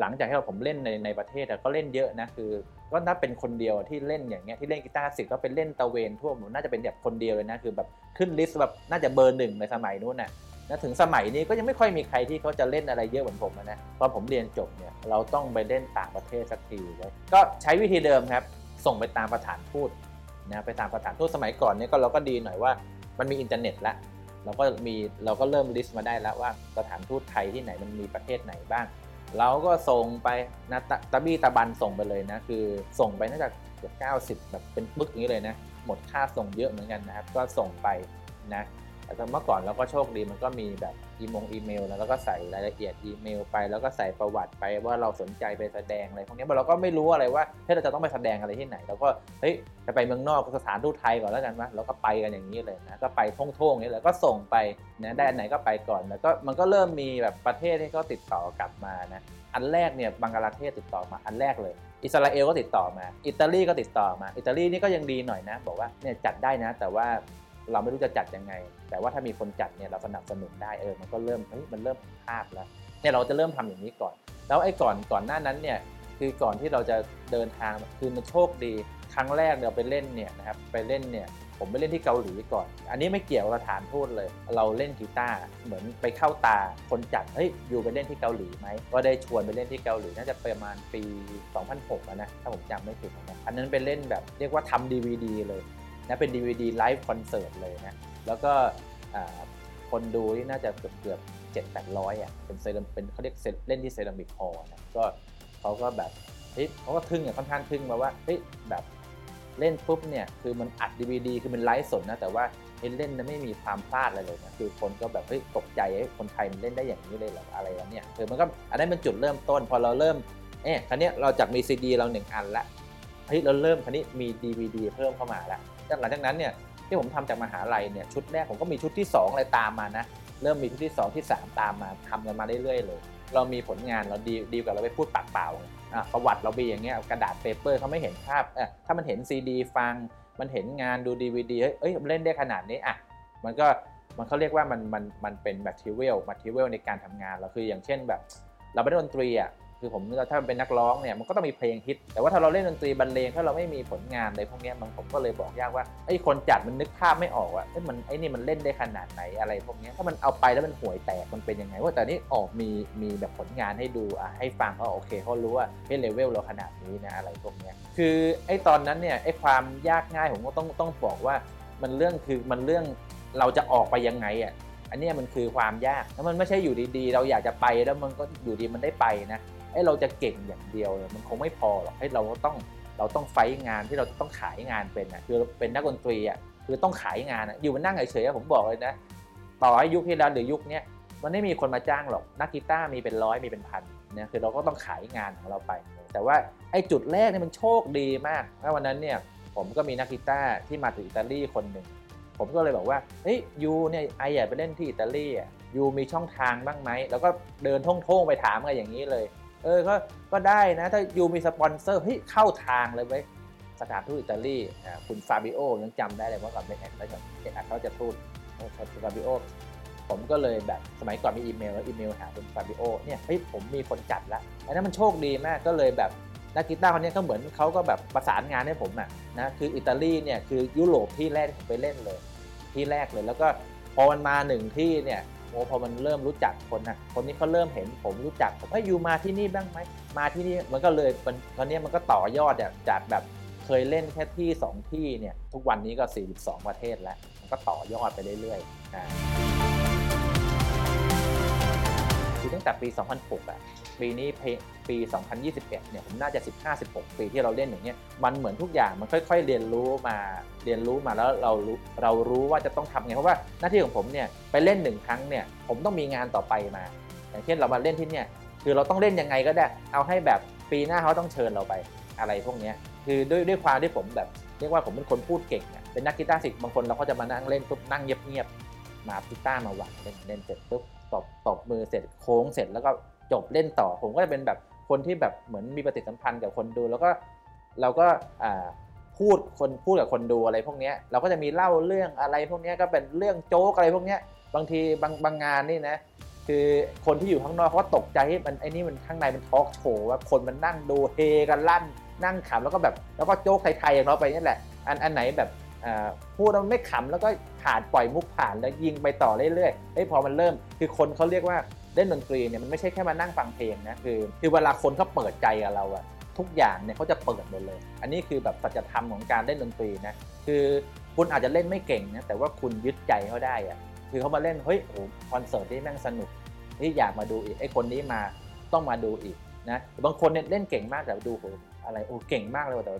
หลังจากที่ผมเล่นในประเทศก็เล่นเยอะนะคือก็น่าเป็นคนเดียวที่เล่นอย่างเงี้ยที่เล่นกีตาร์สิก็เป็นเล่นตะเวนทั่วหมู่น่าจะเป็นแบบคนเดียวเลยนะคือแบบขึ้นลิสต์แบบน่าจะเบอร์หนึ่งในสมัยนู้นนะถึงสมัยนี้ก็ยังไม่ค่อยมีใครที่เขาจะเล่นอะไรเยอะเหมือนผมนะพอผมเรียนจบเนี่ยเราต้องไปเล่นต่างประเทศสักทีเลยก็ใช้วิธีเดิมครับส่งไปตามประธานทูตนะไปตามประธานทูตสมัยก่อนเนี่ยก็เราก็ดีหน่อยว่ามันมีอินเทอร์เน็ตละเราก็เริ่มลิสต์มาได้แล้วว่าสถานทูตไทยที่ไหนมันมีประเทศไหนบ้างเราก็ส่งไปนะตะบี้ตะบันส่งไปเลยนะคือส่งไปน่าจะเกือบ90แบบเป็นปึ๊กอย่างนี้เลยนะหมดค่าส่งเยอะเหมือนกันนะครับก็ส่งไปนะแต่เมื่อก่อนเราก็โชคดีมันก็มีแบบอีเมลแล้วก็ใส่รายละเอียดอีเมลไปแล้วก็ใส่ประวัติไปว่าเราสนใจไปแสดงอะไรพวกนี้เราก็ไม่รู้อะไรว่าเราจะต้องไปแสดงอะไรที่ไหนเราก็เฮ้ยจะไปเมืองนอกสถานทูตไทยก่อนแล้วกันวะเราก็ไปกันอย่างนี้เลยนะก็ไปท่องๆนี่แล้วก็ส่งไปนะได้อันไหนก็ไปก่อนแล้วก็มันก็เริ่มมีแบบประเทศที่เขาติดต่อกลับมานะอันแรกเนี่ยบังกลาเทศติดต่อมาอันแรกเลยอิสราเอลก็ติดต่อมาอิตาลีก็ติดต่อมาอิตาลีนี่ก็ยังดีหน่อยนะบอกว่าเนี่ยจัดได้นะแต่ว่าเราไม่รู้จะจัดยังไงแต่ว่าถ้ามีคนจัดเนี่ยเราสนับสนุนได้มันก็เริ่มมันเริ่มภาพแล้วเนี่ยเราจะเริ่มทำอย่างนี้ก่อนแล้วไอ้ก่อนหน้านั้นเนี่ยคือก่อนที่เราจะเดินทางคือมันโชคดีครั้งแรกเราไปเล่นเนี่ยนะครับไปเล่นเนี่ยผมไปเล่นที่เกาหลีก่อนอันนี้ไม่เกี่ยวกับสถานทูตเลยเราเล่นกีตาร์เหมือนไปเข้าตาคนจัดเฮ้ยอยู่ไปเล่นที่เกาหลีไหมก็ได้ชวนไปเล่นที่เกาหลีน่าจะประมาณปี 2006 นะถ้าผมจำไม่ผิดนะอันนั้นไปเล่นแบบเรียกว่าทำ DVD เลยนะเป็น DVD ไลฟ์คอนเสิร์ตเลยนะแล้วก็คนดูนี่น่าจะเกือบ 700-800 อ่ะเป็นเซรามิกเป็นเขาเรียกเล่นที่เซรามิกฮอลล์นะก็เขาก็แบบเฮ้ยเขาก็ทึ่งค่อนข้างทึ่งมาว่าเฮ้ยแบบเล่นปุ๊บเนี่ยคือมันอัด DVD คือมันไลฟ์สดนะแต่ว่าเล่นไม่มีความพลาดอะไรเลยนะคือคนก็แบบเฮ้ยตกใจคนไทยมันเล่นได้อย่างนี้เลยเหรออะไรวะเนี่ยคือมันก็อันนั้นเป็นจุดเริ่มต้นพอเราเริ่มคราวนี้เราจากมีซีดีเรา1อันละเฮ้ยเราเริ่มคราวนี้มี DVD เพิ่มเข้ามาละหลังจากนั้นเนี่ยที่ผมทำจากมหาลัยเนี่ยชุดแรกผมก็มีชุดที่2อะไรตามมานะเริ่มมีชุดที่2ที่3ตามมาทำกันมาเรื่อยๆเลยเรามีผลงานเราดีกว่าเราไปพูดปากเปล่าประวัติเรามีอย่างเงี้ยกระดาษเปเปอร์เขาไม่เห็นภาพถ้ามันเห็นซีดีฟังมันเห็นงานดู DVD เอ้ยเล่นได้ขนาดนี้อ่ะมันเขาเรียกว่ามันเป็นแมทเทอเรียลในการทำงานเราคืออย่างเช่นแบบเราไม่ได้ดนตรีอ่ะคือผมถ้าเป็นนักร้องเนี่ยมันก็ต้องมีเพลงฮิตแต่ว่าถ้าเราเล่นดนตรีบรรเลงถ้าเราไม่มีผลงานอะไรพวกนี้ผมก็เลยบอกยากว่าไอ้คนจัดมันนึกภาพไม่ออกว่ามันไอ้นี่มันเล่นได้ขนาดไหนอะไรพวกนี้ถ้ามันเอาไปแล้วมันห่วยแตกมันเป็นยังไงว่าแต่นี่ออกมีแบบผลงานให้ดูให้ฟังเขาโอเคเขารู้ว่าให้เลเวลเราขนาดนี้นะอะไรพวกนี้คือไอ้ตอนนั้นเนี่ยไอ้ความยากง่ายผมก็ต้องบอกว่ามันเรื่องคือมันเรื่องเราจะออกไปยังไงอ่ะอันนี้มันคือความยากแล้วมันไม่ใช่อยู่ดีๆเราอยากจะไปแล้วมันก็อยู่ดีมันได้ไปนะเราจะเก่งอย่างเดียวมันคงไม่พอหรอกให้เราต้องไฟงานที่เราต้องขายงานเป็นนะคือเป็นนักดนตรีอ่ะคือต้องขายงานนะอยู่มานั่งเฉยๆผมบอกเลยนะต่อให้ยุคที่แล้วหรือยุคนี้มันไม่มีคนมาจ้างหรอกนักกีตาร์มีเป็นร้อยมีเป็นพันนะคือเราก็ต้องขายงานของเราไปแต่ว่าไอ้จุดแรกเนี่ยมันโชคดีมากเพราะวันนั้นเนี่ยผมก็มีนักกีตาร์ที่มาจากอิตาลีคนหนึ่งผมก็เลยบอกว่าเฮ้ยยูเนี่ยไออยากไปเล่นที่อิตาลีอ่ะยูมีช่องทางบ้างไหมแล้วก็เดินท่องๆไปถามกันอย่างนี้เลยก็ได้นะถ้ายูมีสปอนเซอร์เฮ้ยเข้าทางเลยเว้ยสถานทูตอิตาลีคุณฟาบิโอยังจำได้เลยเมื่อก่อนเป็นแอดแล้วก็เป็นแอดเขาจะทูตฟาบิโอผมก็เลยแบบสมัยก่อนมีอีเมลแล้วอีเมลหาคุณฟาบิโอเนี่ยเฮ้ยผมมีคนจัดละอันนั้นมันโชคดีมากก็เลยแบบนักกีตาร์คนนี้ก็เหมือนเขาก็แบบประสานงานให้ผมอ่ะนะคืออิตาลีเนี่ยคือยุโรปที่แรกผมไปเล่นเลยที่แรกเลยแล้วก็พอมันมาหนึ่งที่เนี่ยพอมันเริ่มรู้จักคนนะคนนี้เขาเริ่มเห็นผมรู้จักผมอยู่มาที่นี่บ้างไหมมาที่นี่มันก็เลยตอนนี้มันก็ต่อยอดจากแบบเคยเล่นแค่ที่2ที่เนี่ยทุกวันนี้ก็42ประเทศแล้วมันก็ต่อยอดไปเรื่อยๆคือตั้งแต่ปี2006อ่ะปีนี้ปี2021เนี่ยผมน่าจะ 15-16 ปีที่เราเล่นอย่างเงี้ยมันเหมือนทุกอย่างมันค่อยๆเรียนรู้มาแล้วเรารู้ว่าจะต้องทำไงเพราะว่าหน้าที่ของผมเนี่ยไปเล่น1ครั้งเนี่ยผมต้องมีงานต่อไปมาอย่างเช่นเรามาเล่นที่เนี่ยคือเราต้องเล่นยังไงก็ได้เอาให้แบบปีหน้าเขาต้องเชิญเราไปอะไรพวกเนี้ยคือด้วยความที่ผมแบบเรียกว่าผมเป็นคนพูดเก่งเนี่ยเป็นนักกีตาร์ศิลป์บางคนเราก็จะมานั่งเล่นปุ๊บนั่งเงียบๆมากีตาร์มาวางเล่นเสร็จปุ๊บตบมือเสร็จโค้งเสร็จแล้วก็จบเล่นต่อผมก็จะเป็นแบบคนที่แบบเหมือนมีปฏิสัมพันธ์กับคนดูแล้วก็เราก็พูดกับคนดูอะไรพวกนี้เราก็จะมีเล่าเรื่องอะไรพวกนี้ก็เป็นเรื่องโจ๊กอะไรพวกนี้บางทีบางงานนี่นะ คือคนที่อยู่ข้างนอกเขาก็ตกใจให้มันไอ้นี่มันข้างในมันทอล์กโชว์ว่าคนมันนั่งดูเฮกันลั่นนั่งขำแล้วก็แบบแล้วก็โจ๊กไทยๆอย่างเราไปนี่แหละอันไหนแบบพูดแล้วไม่ขำแล้วก็ผ่านปล่อยมุกผ่านแล้วยิงไปต่อเรื่อยๆพอมันเริ่มคือคนเขาเรียกว่าเล่นดนตรีเนี่ยมันไม่ใช่แค่มานั่งฟังเพลงนะคือเวลาคนเขาเปิดใจกับเราอะทุกอย่างเนี่ยเขาจะเปิดหมดเลยอันนี้คือแบบสัจธรรมของการเล่นดนตรีนะคือคุณอาจจะเล่นไม่เก่งนะแต่ว่าคุณยึดใจเขาได้อะคือเขามาเล่นเฮ้ยโอ้คอนเสิร์ตที่นั่งสนุกนี่อยากมาดูอีกไอ้คนนี้มาต้องมาดูอีกนะบางคนเนี่ยเล่นเก่งมากแต่ดูโหอะไรโอ้เก่งมากเลยแต่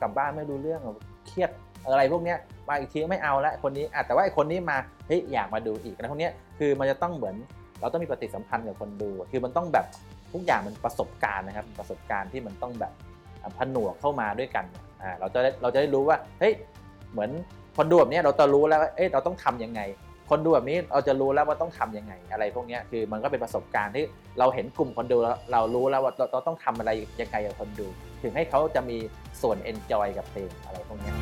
กลับบ้านไม่รู้เรื่องเครียดอะไรพวกเนี้ยมาอีกทีไม่เอาละคนนี้แต่ว่าไอ้คนนี้มาเฮ้ยอยากมาดูอีกนะพวกเนี้ยคือมันจะต้องเหมือนเราต้องมีปฏิสัมพันธ์กับคนดูคือมันต้องแบบทุกอย่างมันประสบการณ์นะครับประสบการณ์ที่มันต้องแบบผนวกเข้ามาด้วยกันเราจะได้รู้ว่าเฮ้ยเหมือนคนดูแบบนี้เราจะรู้แล้วว่าเอ้ยเราต้องทำยังไงคนดูแบบนี้เราจะรู้แล้วว่าต้องทำยังไงอะไรพวกนี้คือมันก็เป็นประสบการณ์ที่เราเห็นกลุ่มคนดูแล้วเรารู้แล้วว่าเราต้องทำอะไรยังไงกับคนดูถึงให้เขาจะมีส่วนเอนจอยกับเพลงอะไรพวกนี้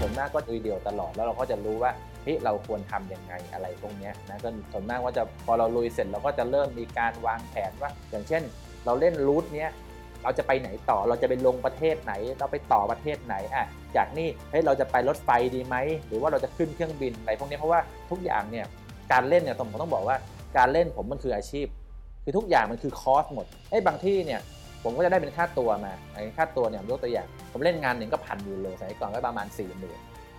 ส่วนมากก็ดูเดี่ยวตลอดแล้วเราก็จะรู้ว่าที่เราควรทำยังไงอะไรพวกนี้นะก็ส่วนมากว่าจะพอเราลุยเสร็จเราก็จะเริ่มมีการวางแผนว่าอย่างเช่นเราเล่นรูทเนี้ยเราจะไปไหนต่อเราจะไปลงประเทศไหนเราไปต่อประเทศไหนจากนี่เฮ้ยเราจะไปรถไฟดีไหมหรือว่าเราจะขึ้นเครื่องบินอะไรพวกนี้เพราะว่าทุกอย่างเนี่ยการเล่นเนี่ยผมต้องบอกว่าการเล่นผมมันคืออาชีพคือทุกอย่างมันคือคอสหมดไอ้บางที่เนี่ยผมก็จะได้เป็นค่าตัวมาค่าตัวเนี่ยยกตัวอย่างผมเล่นงานหนึ่งก็1,000 ยูโรสมัยก่อนก็ประมาณ40,000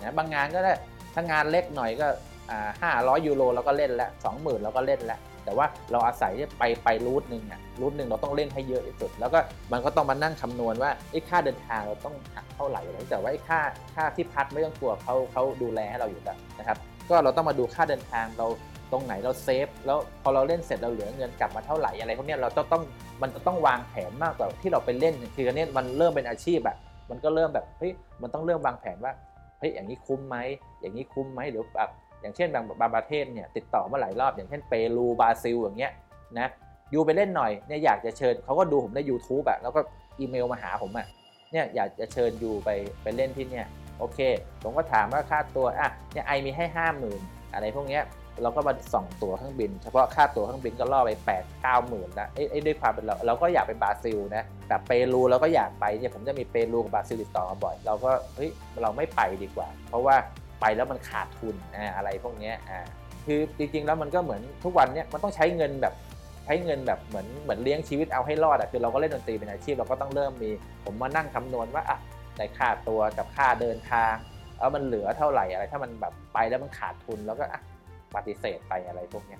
นะบางงานก็ได้ถ้างานเล็กหน่อยก็500 ยูโรแล้วก็เล่นแล้ว20,000แล้วก็เล่นแล้วแต่ว่าเราอาศัยที่ไปรูทหนึ่งเราต้องเล่นให้เยอะที่สุดแล้วก็มันก็ต้องมานั่งคำนวณว่าไอ้ค่าเดินทางเราต้องหักเท่าไหร่แต่ว่าไอ้ค่าที่พักไม่ต้องกลัวเขาดูแลให้เราอยู่แล้วนะครับก็เราต้องมาดูค่าเดินทางเราตรงไหนเราเซฟแล้วพอเราเล่นเสร็จเราเหลือเงินกลับมาเท่าไหร่อะไรพวกนี้เรามันจะต้องวางแผนมากกว่าที่เราไปเล่นคือเนี่ยมันเริ่มเป็นอาชีพมันก็เริ่มแบบเฮ้ยมันต้องเริ่มวางแผนว่าเฮ้ยอย่างนี้คุ้มไหมอย่างนี้คุ้มไหมหรือแบบอย่างเช่นบางประเทศเนี่ยติดต่อมาหลายรอบอย่างเช่นเปรูบราซิลอย่างเงี้ยนะยูไปเล่นหน่อยเนี่ยอยากจะเชิญเขาก็ดูผมใน YouTube แล้วก็อีเมลมาหาผมเนี่ยอยากจะเชิญยูไปเล่นที่เนี่ยโอเคผมก็ถามว่าค่าตัวเนี่ยไอมีให้ 50,000 อะไรพวกเนี้ยเราก็มาส่องตั๋วเครื่องบินเฉพาะค่าตั๋วเครื่องบินก็ล่อไป 8-9 หมื่นแล้วไอ้ด้วยความเป็นเราก็อยากไปบราซิลนะแต่เปรูเราก็อยากไปเนี่ยผมจะมีเปรูกับบราซิลติดต่อบ่อยเราก็เฮ้ยเราไม่ไปดีกว่าเพราะว่าไปแล้วมันขาดทุนอะไรพวกนี้คือจริงๆแล้วมันก็เหมือนทุกวันเนี่ยมันต้องใช้เงินแบบเหมือนเลี้ยงชีวิตเอาให้รอดคือเราก็เล่นดนตรีเป็นอาชีพเราก็ต้องเริ่มมีผมมานั่งคำนวณว่าได้ค่าตัวกับค่าเดินทางแล้วมันเหลือเท่าไหร่อะไรถ้ามันแบบไปแล้วมันขาดทุนแล้วก็ปฏิเสธไปอะไรพวกนี้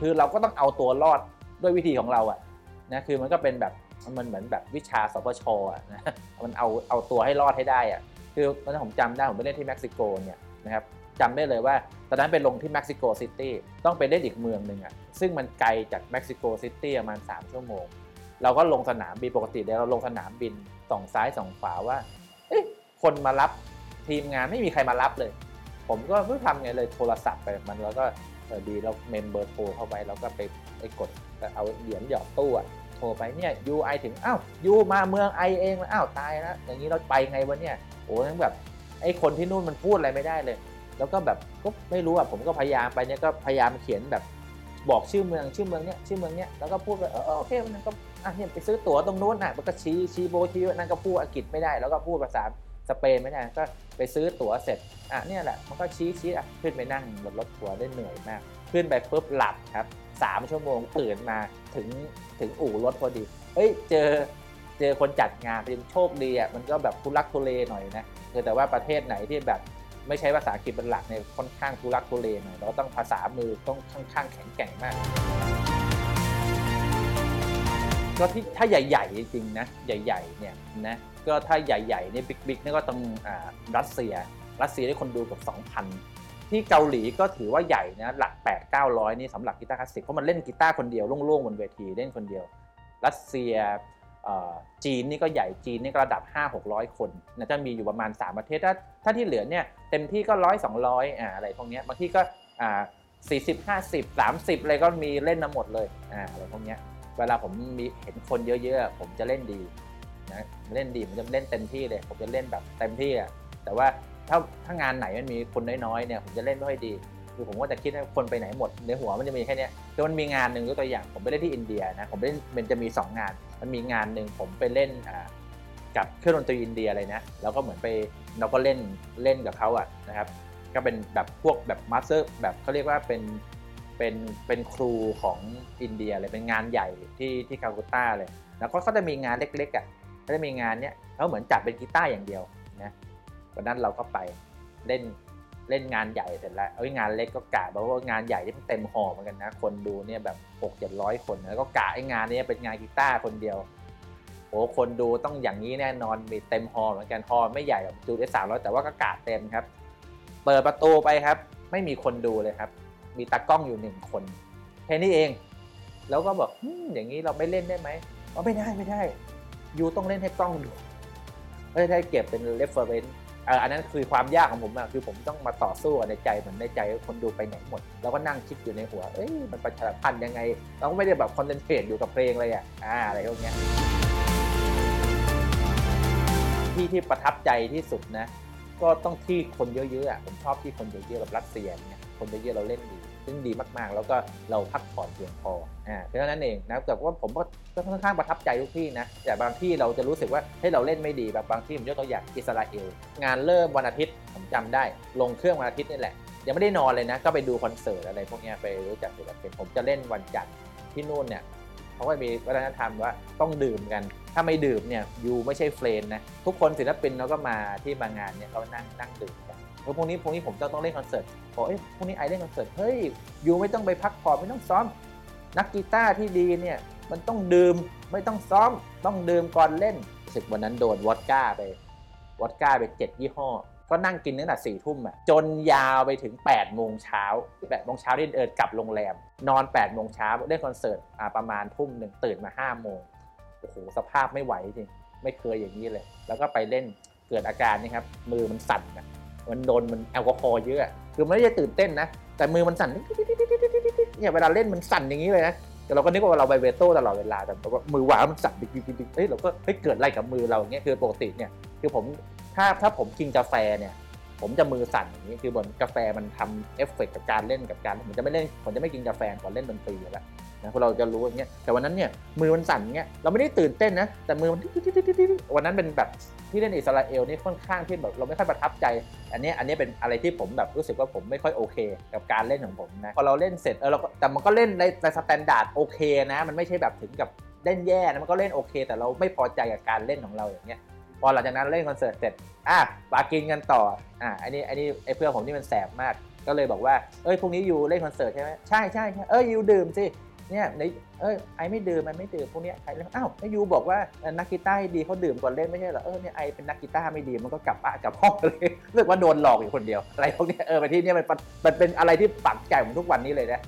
คือเราก็ต้องเอาตัวรอดด้วยวิธีของเรานะคือมันก็เป็นแบบมันเหมือนแบบวิชาสปช.นะมันเอาตัวให้รอดให้ได้คือตอนนั้นผมจำได้ผมไปเล่นที่เม็กซิโกเนี่ยนะครับจำได้เลยว่าตอนนั้นไปลงที่เม็กซิโกซิตี้ต้องไปเล่นอีกเมืองหนึ่งซึ่งมันไกลจากเม็กซิโกซิตี้ประมาณ3 ชั่วโมงเราก็ลงสนามบินปกติเราลงสนามบินส่องซ้ายส่องขวาว่าเอ๊ะคนมารับทีมงานไม่มีใครมารับเลยผมก็ไม่ทำไงเลยโทรศัพท์ไปมันแล้วก็ดีเราเมมเบอร์โทรเข้าไปแล้วก็ไปกดเอาเหรียญหยอดตู้โทรไปเนี่ยยูไอถึงอ้าวยูมาเมืองไอเองอ้าวตายแล้วอย่างนี้เราไปไงวะเนี่ยโอ้ทั้งแบบไอ้คนที่นู่นมันพูดอะไรไม่ได้เลยแล้วก็แบบก็ไม่รู้ผมก็พยายามไปเนี่ยก็พยายามเขียนแบบบอกชื่อเมืองเนี้ยแล้วก็พูดไปโอเคมันก็เนี่ยไปซื้อตั๋วตรงนู้นมันก็ชี้โบชี้นั่นก็พูดอังกฤษไม่ได้แล้วก็พูดภาษาสเปนไม่ได้ก็ไปซื้อตั๋วเสร็จเนี่ยแหละมันก็ชี้ขึ้นไปนั่งบนรถทัวร์ได้เหนื่อยมากขึ้นไปปุ๊บหลับครับ3 ชั่วโมงตื่นมาถึงอู่รถพอดีเฮ้ยเจอคนจัดงานเป็นโชคดีมันก็แบบทุลักทุเลหน่อยนะแต่ว่าประเทศไหนที่แบบไม่ใช้ภาษาอังกฤษเป็นหลักเนี่ยค่อนข้างทุลักทุเลหน่อยเราต้องภาษามือต้องค่อนข้างแข็งแกร่งมากก็ที่ถ้าใหญ่ๆจริงๆนะใหญ่ๆเนี่ยนะก็ถ้าใหญ่ๆเนี่ยบิ๊กๆนี่ก็ต้องรัสเซียได้คนดูกับ 2,000 ที่เกาหลีก็ถือว่าใหญ่นะหลัก 8-900 นี่สำหรับกีตาร์คลาสสิกเพราะมันเล่นกีตาร์คนเดียวโล่งๆบนเวทีเล่นคนเดียวรัสเซียจีนนี่ก็ใหญ่จีนนี่ก็ระดับ 5-600 คนนะจะมีอยู่ประมาณ3 ประเทศถ้าที่เหลือเนี่ยเต็มที่ก็ 100-200 อะไรพวกนี้บางที่ก็40-50-30 อะไรก็มีเล่นมาหมดเลยอะไรพวกนี้เวลาผมมีเห็นคนเยอะๆผมจะเล่นดีนะเล่นดีผมจะเล่นเต็มที่เลยผมจะเล่นแบบเต็มที่แต่ว่า ถ้างานไหนมันมีคนน้อยๆเนี่ยผมจะเล่นไม่ค่อยดีคือผมก็จะคิดว่าคนไปไหนหมดในหัวมันจะมีแค่นี้แต่มันมีงานหนึ่งยกตัวอย่างผมไปเล่นที่อินเดียนะผมไปเล่นมันจะมี2งานมันมีงานหนึ่งผมไปเล่นกับเครื่องดนตรีอินเดียอะไรนะแล้วก็เหมือนไปเราก็เล่นกับเขาอ่ะนะครับก็เป็นแบบพวกแบบมาสเตอร์แบบเขาเรียกว่าเป็นครูของอินเดียเลยเป็นงานใหญ่ที่คาลคัตตาเลยแล้วก็จะมีงานเล็กๆอ่ะก็จะมีงานเนี้ยเขาเหมือนจัดเป็นกีตาร์อย่างเดียวนะวันนั้นเราก็ไปเล่นงานใหญ่เสร็จแล้วงานเล็กก็กะเพราะว่างานใหญ่ที่มันเต็มหอเหมือนกันนะคนดูเนี่ยแบบ 6-700 คนแล้วก็กะไอ้งานนี้เป็นงานกีตาร์คนเดียวโอ้คนดูต้องอย่างนี้แน่นอนมีเต็มหอเหมือนกันหอไม่ใหญ่หรอกจุได้300แต่ว่าก็กะเต็มครับเปิดประตูไปครับไม่มีคนดูเลยครับมีตากล้องอยู่1คนแค่นี้เองแล้วก็บอกอย่างนี้เราไม่เล่นได้ไหมอ๋อไม่ได้อยู่ต้องเล่นให้กล้องดูเพื่อให้เก็บเป็น referenceอันนั้นคือความยากของผมอะคือผมต้องมาต่อสู้ในใจเหมือนในใจคนดูไปไหนหมดแล้วก็นั่งคิดอยู่ในหัวเอ้ยมันประชาสัมพันธ์ยังไงเราก็ไม่ได้แบบคอนเซนเทรตอยู่กับเพลงเลยอะอะไรพวกเนี้ยที่ประทับใจที่สุดนะก็ต้องที่คนเยอะๆอะผมชอบที่คนเยอะๆแบบรัสเซียเนี่ยคนเยอะๆเราเล่นดีซึ่งดีมากๆแล้วก็เราพักผ่อนเพียงพอเพราะฉะนั้นเองนะแต่ว่าผมก็ค่อนข้างประทับใจทุกที่นะแต่บางที่เราจะรู้สึกว่าให้เราเล่นไม่ดีแบบบางที่ผมยกตัวอย่างอิสราเอลงานเริ่มวันอาทิตย์ผมจำได้ลงเครื่องวันอาทิตย์นี่แหละยังไม่ได้นอนเลยนะก็ไปดูคอนเสิร์ตอะไรพวกนี้ไปรู้จักศิลปินผมจะเล่นวันจันทร์ที่นู่นเนี่ยเขาก็มีวัฒนธรรมว่าต้องดื่มกันถ้าไม่ดื่มเนี่ยอยู่ไม่ใช่เฟรนด์นะทุกคนศิลปินเราก็มาที่มางานเนี่ยเรานั่งดื่มกันพวกนี้ผมต้องเล่นคอนเสิร์ตบอกเอ้ยพวกนี้ไอเล่นคอนเสิร์ตเฮ้ยอยู่ไม่ต้องไปพักผ่อนไม่ต้องซ้อมนักกีตาร์ที่ดีเนี่ยมันต้องดื่มไม่ต้องซ้อมต้องดื่มก่อนเล่นสึกวันนั้นโดนวอดก้าไป7ยี่ห้อก็นั่งกินตั้งแต่ 4:00 นจนยาวไปถึง 8:00 นที่กลับโรงแรมนอน 8:00 นเล่นคอนเสิร์ตประมาณ 1:00 นตื่นมา 5:00 นโอ้โหสภาพไม่ไหวจริงไม่เคยอย่างนี้เลยแล้วก็ไปเล่นเกิดอาการนี่ครับมือมันสั่นมันแอลกอฮอล์เยอะคือไม่ได้ตื่นเต้นนะแต่มือมันสั่นเนี่ยเวลาเล่นมันสั่นอย่างนี้เลยนะแต่เราก็นึกว่าเราไบเวโต้ตลอดเวลาแต่มือหวามันสั่นดิ๊กเฮ้ยเราก็เกิดอะไรกับมือเราอย่างเงี้ยคือปกติเนี่ยคือผมถ้าผมกินกาแฟเนี่ยผมจะมือสั่นอย่างนี้คือบนกาแฟมันทำเอฟเฟกต์กับการเล่นกับการผมจะไม่กินกาแฟก่อนเล่นดนตรีแล้วนะเราจะรู้อย่างเงี้ยแต่วันนั้นเนี่ยมือมันสั่นอย่างเงี้ยเราไม่ได้ตื่นเต้นนะแต่มือมันวันนั้นเป็นแบบที่เล่นอิสราเอลนี่ค่อนข้างที่แบบเราไม่ค่อยประทับใจอันนี้เป็นอะไรที่ผมแบบรู้สึกว่าผมไม่ค่อยโอเคกับการเล่นของผมนะพอเราเล่นเสร็จเราก็แต่มันก็เล่นในสแตนดาร์ดโอเคนะมันไม่ใช่แบบถึงกับเล่นแย่นะมันก็เล่นโอเคแต่เราไม่พอใจกับการเล่นของเราอย่างเงี้ยพอหลังจากนั้นเล่นคอนเสิร์ตเสร็จปากินกันต่ออันนี้ไอ้เพื่อนผมนี่มันแสบมากก็เลยบอกว่าเอ้ยพรุ่งนี้ยูเล่นคอนเสิร์ตใช่ไหมใช่เอ้ยยูดื่มสิเนี่ยไอไม่ดื่มมันไม่ดื่มพวกนี้ไอแล้วอ้าวไอยูบอกว่านักกีตาร์ดีเขาดื่มก่อนเล่นไม่ใช่เหรอเนี่ยไอเป็นนักกีตาร์ไม่ดีมันก็กลับห้องเลยรู้สึกว่าโดนหลอกอยู่คนเดียวอะไรพวกนี้ไปที่นี่มันเป็นอะไรที่ปักใจผมทุกวันนี้เลยนะ